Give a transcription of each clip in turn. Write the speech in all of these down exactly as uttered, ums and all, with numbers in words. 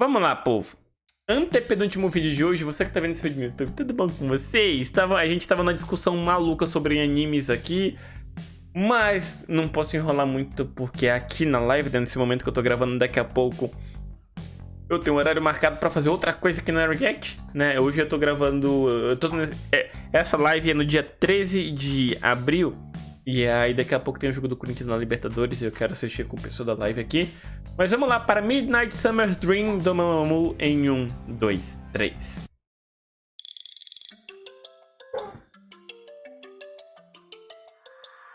Vamos lá, povo. Antepenúltimo vídeo de hoje, você que tá vendo esse vídeo no YouTube, tudo bom com vocês? Tava, a gente tava na discussão maluca sobre animes aqui, mas não posso enrolar muito porque aqui na live, nesse momento que eu tô gravando daqui a pouco, eu tenho um horário marcado pra fazer outra coisa aqui no Arigate, né? Hoje eu tô gravando... Eu tô nesse, é, essa live é no dia treze de abril, e aí daqui a pouco tem o jogo do Corinthians na Libertadores e eu quero assistir com o pessoal da live aqui. Mas vamos lá para Midnight Summer Dream do Mamamoo em um, dois, três.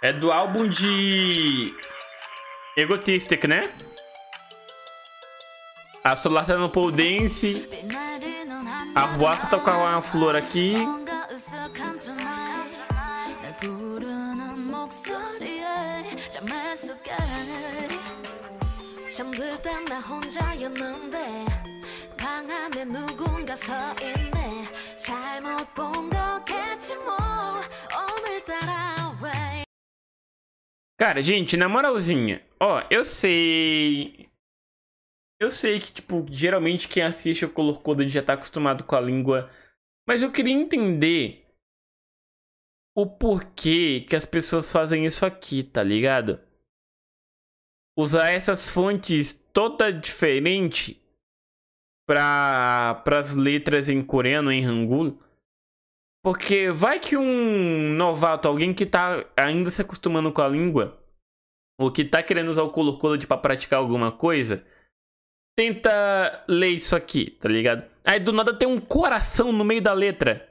É do álbum de... Egotistic, né? A Solar Ternopoldense. A Ruaça tá com a flor aqui. Cara, gente, na moralzinha, ó, eu sei... Eu sei que, tipo, geralmente quem assiste o Color Coded já tá acostumado com a língua, mas eu queria entender o porquê que as pessoas fazem isso aqui, tá ligado? Usar essas fontes toda diferente para as letras em coreano, em hangul. Porque vai que um novato, alguém que tá ainda se acostumando com a língua, ou que tá querendo usar o color coded para praticar alguma coisa, tenta ler isso aqui, tá ligado? Aí do nada tem um coração no meio da letra.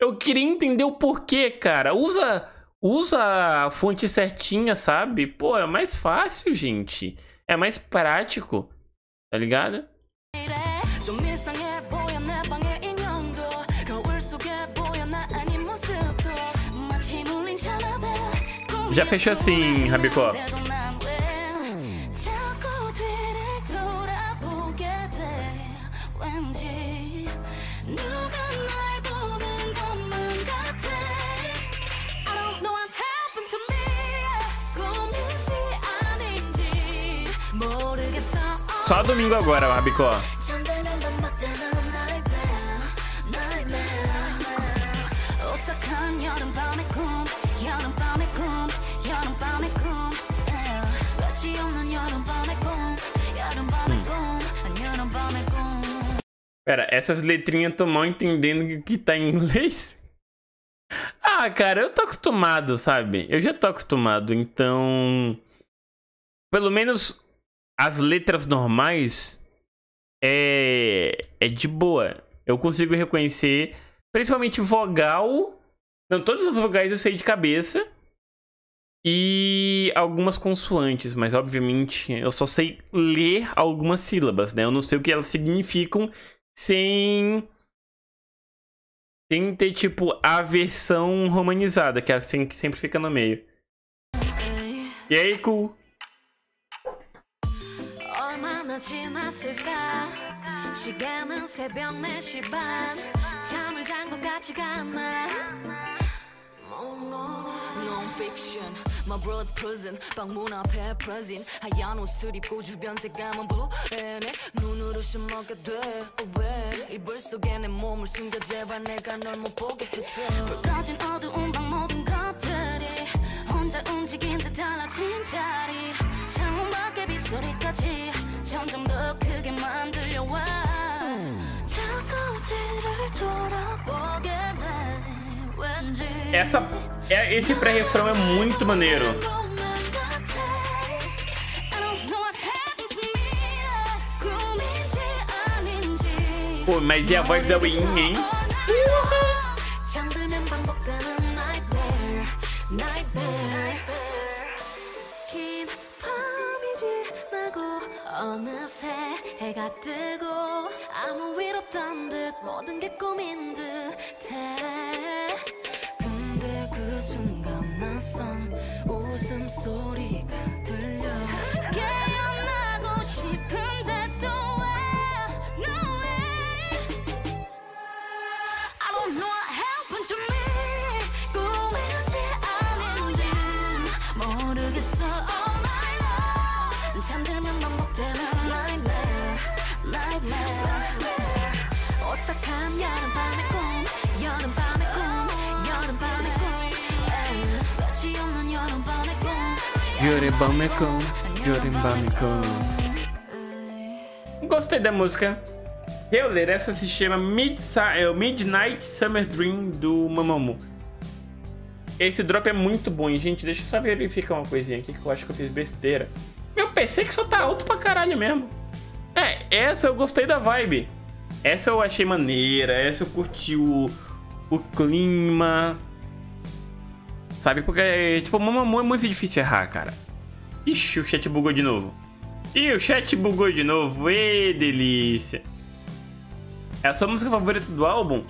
Eu queria entender o porquê, cara. Usa... Usa a fonte certinha, sabe? Pô, é mais fácil, gente. É mais prático, tá ligado? Já fechou assim, Rabicó. Só domingo agora, Rabicó. Hum. Pera, essas letrinhas tô mal entendendo o que tá em inglês? Ah, cara, eu tô acostumado, sabe? Eu já tô acostumado, então... Pelo menos... As letras normais é, é de boa. Eu consigo reconhecer, principalmente vogal. Não, todas as vogais eu sei de cabeça. E algumas consoantes, mas obviamente eu só sei ler algumas sílabas, né? Eu não sei o que elas significam sem, sem ter, tipo, a versão romanizada, que é assim que sempre fica no meio. E aí, cool. Essa, esse pré-refrão é muito maneiro. Pô, mas e a voz da Wing, hein? Moonbyul. Gostei da música. Eu ler essa se chama Midnight Summer Dream do Mamamoo. Esse drop é muito bom, gente. Deixa eu só verificar uma coisinha aqui que eu acho que eu fiz besteira. Meu P C que só tá alto pra caralho mesmo. É, essa eu gostei da vibe. Essa eu achei maneira. Essa eu curti o, o clima. Sabe, porque, tipo, Mamamoo é muito difícil errar, cara. Ixi, o chat bugou de novo. Ih, o chat bugou de novo. Ê, delícia. É a sua música favorita do álbum?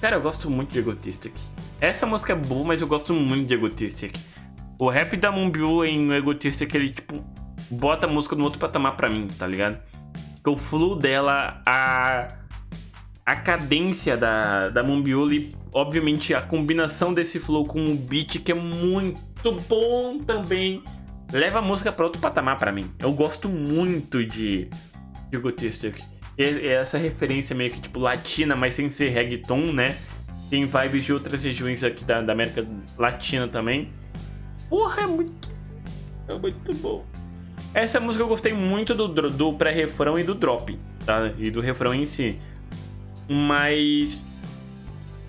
Cara, eu gosto muito de Egotistic. Essa música é boa, mas eu gosto muito de Egotistic. O rap da Moonbyul em Egotistic, ele, tipo, bota a música no outro patamar pra mim, tá ligado? Porque o flow dela, a... A cadência da, da Moonbyul e, obviamente, a combinação desse flow com o beat, que é muito bom também, leva a música para outro patamar para mim. Eu gosto muito de Egotistic. Essa referência meio que, tipo, latina, mas sem ser reggaeton, né? Tem vibes de outras regiões aqui da, da América Latina também. Porra, é muito... É muito bom. Essa música eu gostei muito do, do pré-refrão e do drop, tá? E do refrão em si. Mas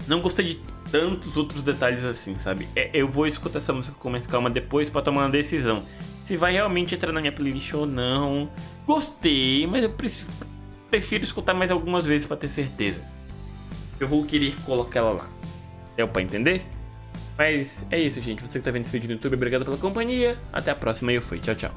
não gostei de tantos outros detalhes assim, sabe? É, eu vou escutar essa música com mais calma depois pra tomar uma decisão. Se vai realmente entrar na minha playlist ou não. Gostei, mas eu prefiro, prefiro escutar mais algumas vezes pra ter certeza. Eu vou querer colocar ela lá. Deu pra entender? Mas é isso, gente. Você que tá vendo esse vídeo no YouTube, obrigado pela companhia. Até a próxima e eu fui. Tchau, tchau.